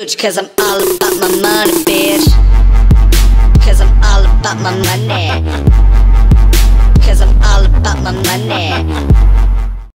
Cause I'm all about my money, bitch. Cause I'm all about my money. Cause I'm all about my money.